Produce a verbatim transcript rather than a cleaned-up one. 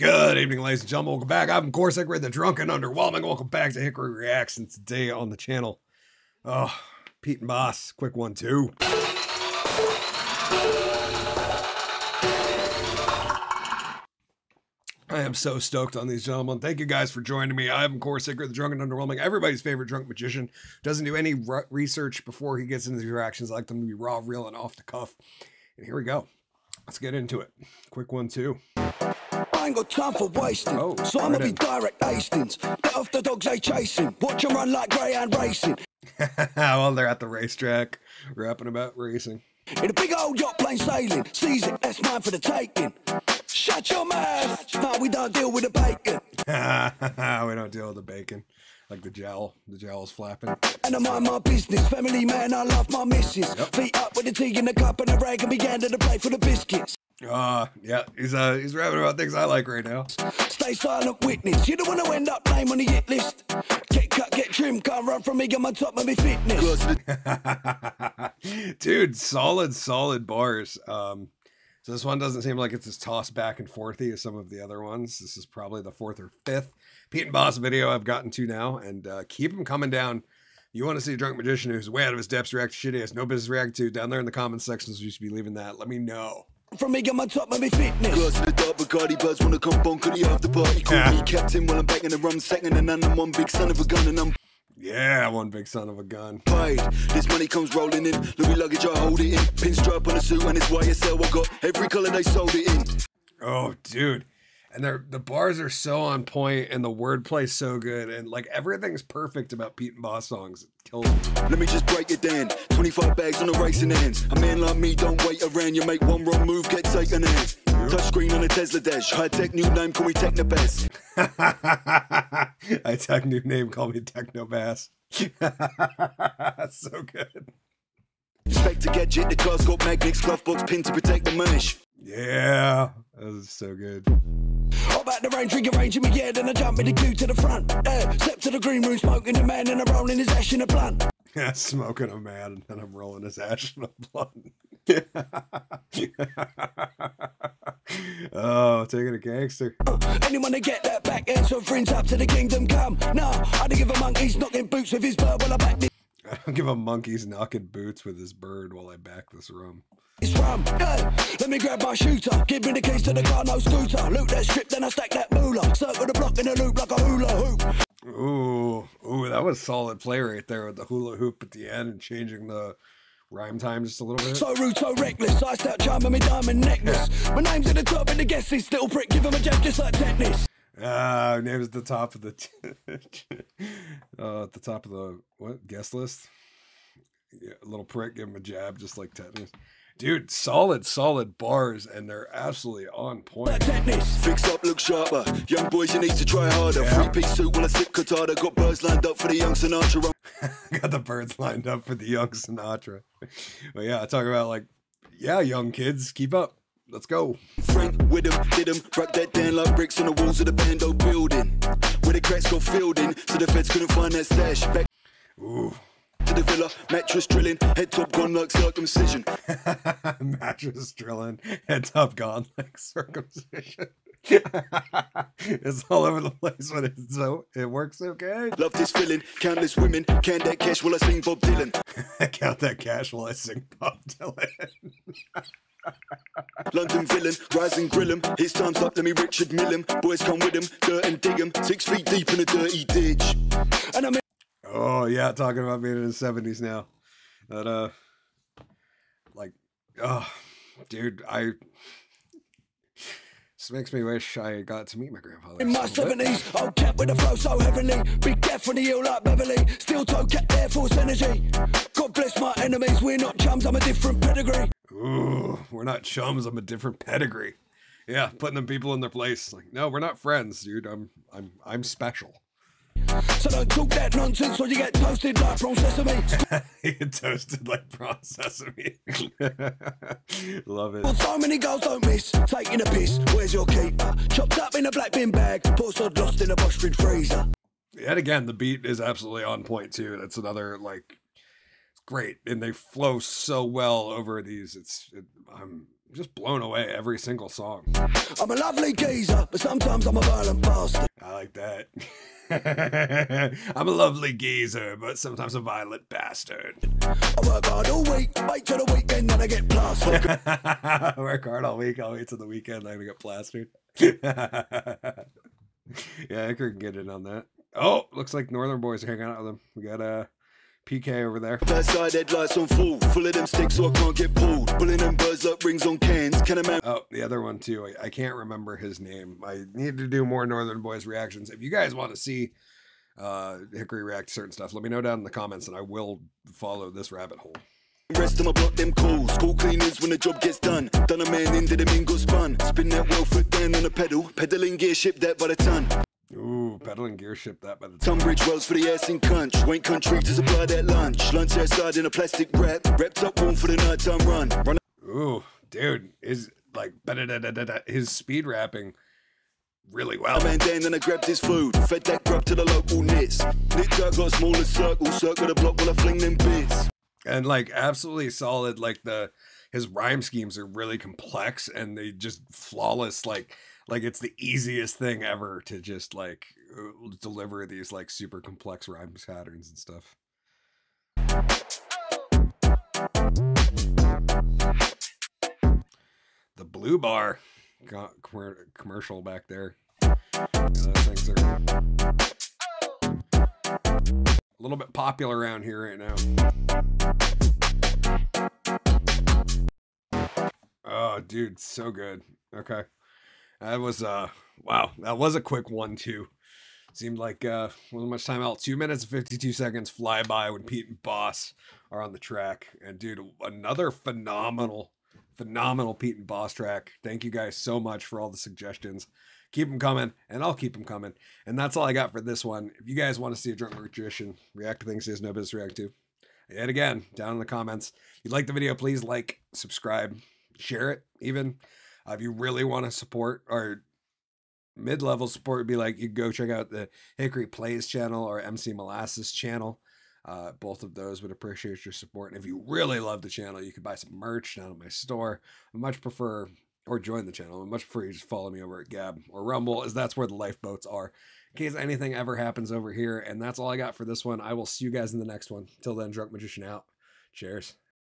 Good evening, ladies and gentlemen. Welcome back. I'm Gorsick, read the drunken, underwhelming. Welcome back to Hickory Reacts, and today on the channel, oh, Pete and Bas, quick one too. I am so stoked on these gentlemen. Thank you guys for joining me. I'm Gorsick, the drunken, underwhelming, everybody's favorite drunk magician. Doesn't do any re research before he gets into the reactions. I like them to be raw, real, and off the cuff. And here we go. Let's get into it. Quick one too. I ain't got time for wasting, oh, so I'm gonna be direct Hastings. Get off the dogs they chasing, watch them run like greyhound racing. Well, they're at the racetrack, rapping about racing. In a big old yacht plane sailing, seize it, that's mine for the taking. Shut your mouth, no, we don't deal with the bacon. We don't deal with the bacon. Like the jowl, the jowl's flapping. And I mind my business, family man, I love my missus. Yep. Feet up with the tea in the cup and a rag and began to play for the biscuits. Uh, yeah, he's uh, he's rapping about things I like right now. Stay silent witness, you don't want to end up lame on the hit list. Get cut, get trim, can't run from me, get my top of me fitness. Dude, solid, solid bars. Um, so this one doesn't seem like it's as tossed back and forthy as some of the other ones. This is probably the fourth or fifth Pete and Bas video I've gotten to now, and uh, keep them coming down. You want to see a drunk magician who's way out of his depths react to shit he has no business react to, down there in the comment sections, you should be leaving that. Let me know. From me, get my top, let me fitness. Glass in the dark, Bacardi buzz, wanna come bonk on the after party. Call yeah. me captain while I'm back in the rum second, and I'm one big son of a gun, and I'm yeah, one big son of a gun. Paid. This money comes rolling in, Louis luggage I hold it in, pinstripe on a suit and it's Y S L. I got every color they sold it in. Oh, dude, and they're the bars are so on point, and the wordplay's so good, and like everything's perfect about Pete and Bas songs. Let me just break it down. twenty-five bags on the racing hands. A man like me don't wait around. You make one wrong move, get taken out. Touch screen on a Tesla dash. High tech new name, call me Techno Bass. High tech new name, call me Techno Bass. So good. Expect to get jet. The car's got magnets, glove box, pin to protect the mesh. Yeah, that was so good. Hop out the range, drink a range in me, yeah, then I jump in the queue to the front. Uh, step to the green room, smoking a man, and I'm rolling his ash in a blunt. Yeah, smoking a man, and I'm rolling his ash in a blunt. Oh, taking a gangster. Uh, anyone to get that back end, so friends up to the kingdom come. Nah, I don't give a monkey's knocking boots with his bird while I back this. I don't give a monkey's knocking boots with his bird while I back this room. It's rum. Hey, let me grab my shooter. Give me the keys to the car, no scooter. Loot that strip, then I stack that moolah. Circle the block in a loop like a hula hoop. Ooh, ooh, that was solid play right there with the hula hoop at the end and changing the rhyme time just a little bit. So rude, so reckless. Iced out charm and me diamond necklace. Yeah. My name's at the top of the guest list. Little prick, give him a jab just like tetanus. Ah, uh, name's at the top of the t uh, at the top of the what guest list. Yeah, little prick, give him a jab just like tetanus. Dude, solid, solid bars, and they're absolutely on point. Fix up, look sharper. Young boys, you need to try harder. Yeah. Three piece suit, when I sip Qatar. Got birds lined up for the young Sinatra. Got the birds lined up for the young Sinatra. But yeah, I talk about like, yeah, young kids, keep up. Let's go. Frank with him, did him, broke that down like bricks on the walls of the bando building. Where the cracks go fielding, so the feds couldn't find that stash. Back ooh. To the villa, mattress drilling, head top gone like circumcision. Mattress drilling, head top gone like circumcision. It's all over the place, but it's so it works okay. Love this feeling, countless women, count that cash while I sing Bob Dylan. Count that cash while I sing Bob Dylan. London villain, rise and grill him. His time's up, let me Richard Millam. Boys come with him, dirt and dig him. Six feet deep in a dirty ditch. And I'm in. Oh yeah, talking about being in the seventies now. That uh, like, oh, dude, I. This makes me wish I got to meet my grandfather. In my seventies, old cat with a flow so heavenly. Big cat from the hill like Beverly. Steel toe cat, Air Force energy. God bless my enemies. We're not chums. I'm a different pedigree. Ooh, we're not chums. I'm a different pedigree. Yeah, putting them people in their place. Like, no, we're not friends, dude. I'm, I'm, I'm special. So don't talk that nonsense or you get toasted like prawn sesame. You get toasted like prawn sesame. Love it. Well, so many girls don't miss. Taking a piss, where's your keeper? Chopped up in a black bin bag, poor sod lost in a Bosch fridge freezer. Yet again, the beat is absolutely on point too. That's another, like, it's great. And they flow so well over these. It's, it, I'm, just blown away every single song. I'm a lovely geezer, but sometimes I'm a violent bastard. I like that. I'm a lovely geezer, but sometimes a violent bastard. I work hard all week, wait till the weekend, then I get plastered. I work hard all week, I'll wait till the weekend, I'm gonna get plastered. Yeah, I could get in on that. Oh, looks like Northern Boys are hanging out with them. We got uh, P K over there. Backside headlights on full, full of them sticks so I can't get pulled. Pulling them birds up, rings on cans. Can a man? Oh, the other one too. I, I can't remember his name. I need to do more Northern Boys reactions. If you guys want to see uh, Hickory react to certain stuff, let me know down in the comments, and I will follow this rabbit hole. Rest on my block, them calls. Call cleaners when the job gets done. Done a man into the mingle spun. Spin that well foot down on a pedal. Pedaling gear, ship that by the ton. Ooh, pedaling gear, ship that by the ton. Tunbridge Wells for the ass in crunch. Wayne country to supply that lunch. Lunch outside in a plastic wrap. Wrapped up warm for the night time run. Run. Ooh, dude, is like his speed rapping really well. Man, Dan, then I grabbed his food. Fed that grub to the local nits. Nick Dirk got smaller circle. Circle the block while I fling them bits. And like absolutely solid, like the his rhyme schemes are really complex and they just flawless, like like it's the easiest thing ever to just like deliver these like super complex rhyme patterns and stuff. The blue bar got commercial back there. Uh, things are a little bit popular around here right now. Oh, dude, so good. Okay, that was uh, wow, that was a quick one too. Seemed like uh, wasn't much time out. Two minutes and fifty-two seconds fly by when Pete and Bas are on the track. And dude, another phenomenal, phenomenal Pete and Bas track. Thank you guys so much for all the suggestions. Keep them coming, and I'll keep them coming. And that's all I got for this one. If you guys want to see a drunk magician react to things he has no business react to, yet again, down in the comments. If you like the video, please like, subscribe, share it even. Uh, if you really want to support our mid-level support, would be like you go check out the Hickory Plays channel or M C Molasses channel. Uh, both of those would appreciate your support. And if you really love the channel, you can buy some merch down at my store. I much prefer... or join the channel. I'm much prefer you just follow me over at Gab or Rumble, as that's where the lifeboats are in case anything ever happens over here. And that's all I got for this one. I will see you guys in the next one. Till then, Drunk Magician out. Cheers.